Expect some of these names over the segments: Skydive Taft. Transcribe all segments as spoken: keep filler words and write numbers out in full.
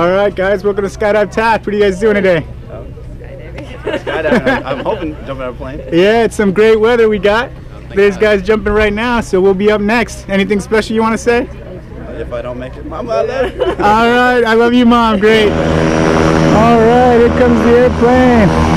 Alright guys, welcome to Skydive Taft. What are you guys doing today? Oh, skydiving. Skydiving. I'm hoping to jump out of a plane. Yeah, it's some great weather we got. There's guys jumping right now, so we'll be up next. Anything special you want to say? If I don't make it, Mom, I love you. Alright, I love you, Mom. Great. Alright, here comes the airplane.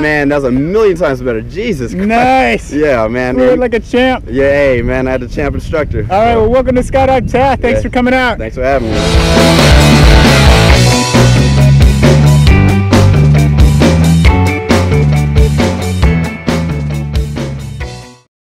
Man, that was a million times better. Jesus Christ. Nice. Yeah, man. You were like a champ. Yeah, hey, man, I had a champ instructor. All right, well, welcome to Skydive Taft. Thanks yeah. for coming out. Thanks for having me.